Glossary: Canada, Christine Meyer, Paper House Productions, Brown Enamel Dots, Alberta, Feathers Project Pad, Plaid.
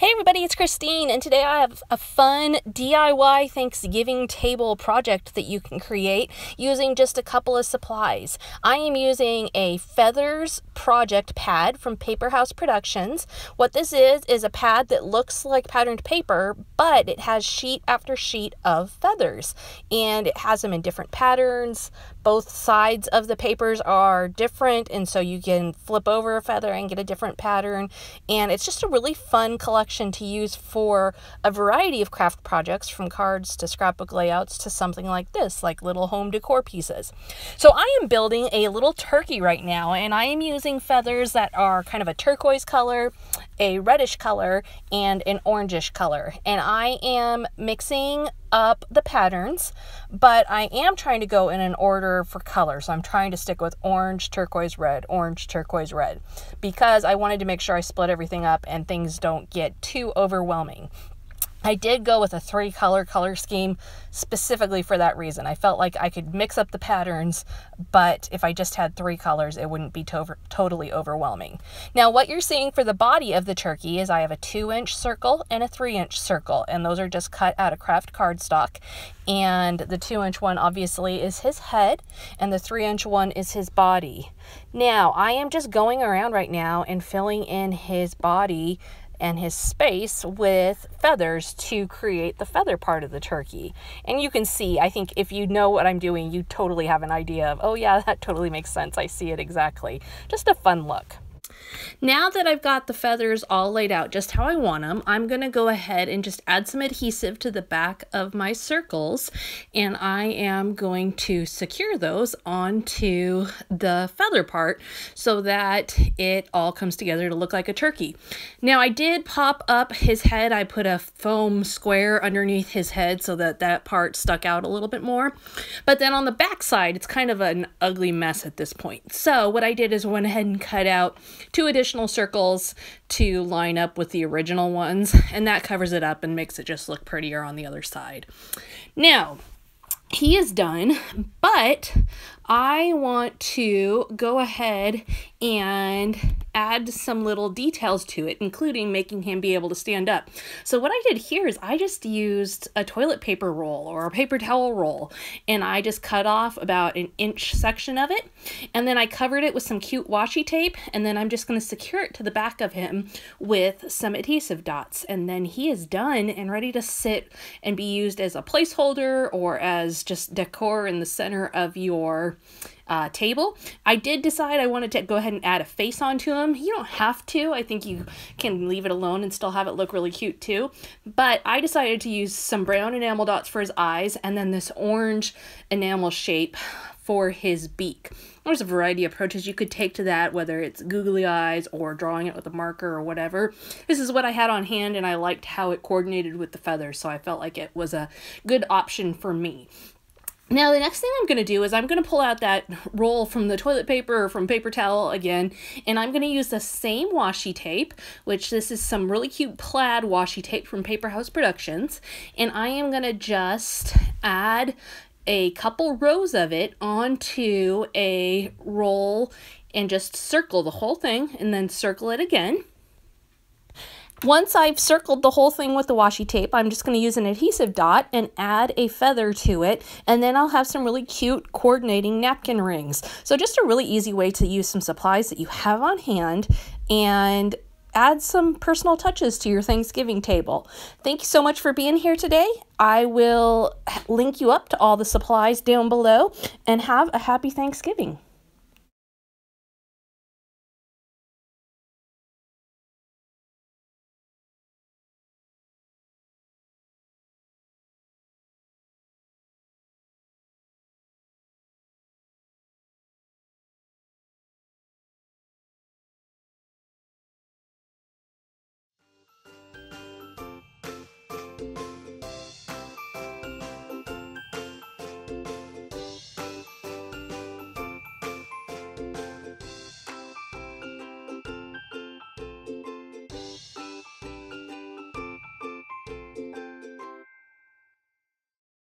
Hey everybody, it's Christine, and today I have a fun DIY Thanksgiving table project that you can create using just a couple of supplies. I am using a feathers project pad from Paper House Productions. What this is a pad that looks like patterned paper, but it has sheet after sheet of feathers, and it has them in different patterns. Both sides of the papers are different, and so you can flip over a feather and get a different pattern, and it's just a really fun collection to use for a variety of craft projects, from cards to scrapbook layouts to something like this, like little home decor pieces. So I am building a little turkey right now, and I am using feathers that are kind of a turquoise color, a reddish color, and an orangish color. And I am mixing up the patterns, but I am trying to go in an order for color. So I'm trying to stick with orange, turquoise, red, because I wanted to make sure I split everything up and things don't get too overwhelming. I did go with a 3-color color scheme specifically for that reason. I felt like I could mix up the patterns, but if I just had 3 colors, it wouldn't be totally overwhelming. Now, what you're seeing for the body of the turkey is I have a 2-inch circle and a 3-inch circle, and those are just cut out of craft cardstock. And the 2-inch one obviously is his head, and the 3-inch one is his body. Now, I am just going around right now and filling in his body and his space with feathers to create the feather part of the turkey. And you can see, I think if you know what I'm doing, you totally have an idea of, oh yeah, that totally makes sense. I see it exactly. Just a fun look. Now that I've got the feathers all laid out just how I want them, I'm going to go ahead and just add some adhesive to the back of my circles, and I am going to secure those onto the feather part so that it all comes together to look like a turkey. Now, I did pop up his head. I put a foam square underneath his head so that that part stuck out a little bit more, but then on the back side, it's kind of an ugly mess at this point. So what I did is went ahead and cut out 2 additional circles to line up with the original ones, and that covers it up and makes it just look prettier on the other side. Now, he is done, but I want to go ahead and add some little details to it, including making him be able to stand up. So what I did here is I just used a toilet paper roll or a paper towel roll, and I just cut off about an inch section of it, and then I covered it with some cute washi tape, and then I'm just going to secure it to the back of him with some adhesive dots, and then he is done and ready to sit and be used as a placeholder or as just decor in the center of your table. I did decide I wanted to go ahead and add a face onto him. You don't have to. I think you can leave it alone and still have it look really cute too. But I decided to use some brown enamel dots for his eyes, and then this orange enamel shape for his beak. There's a variety of approaches you could take to that, whether it's googly eyes or drawing it with a marker or whatever. This is what I had on hand, and I liked how it coordinated with the feathers, so I felt like it was a good option for me. Now, the next thing I'm going to do is I'm going to pull out that roll from the toilet paper or from paper towel again, and I'm going to use the same washi tape, which this is some really cute Plaid washi tape from Paper House Productions, and I am going to just add a couple rows of it onto a roll and just circle the whole thing and then circle it again. Once I've circled the whole thing with the washi tape, I'm just going to use an adhesive dot and add a feather to it, and then I'll have some really cute coordinating napkin rings. So just a really easy way to use some supplies that you have on hand and add some personal touches to your Thanksgiving table. Thank you so much for being here today. I will link you up to all the supplies down below, and have a happy Thanksgiving.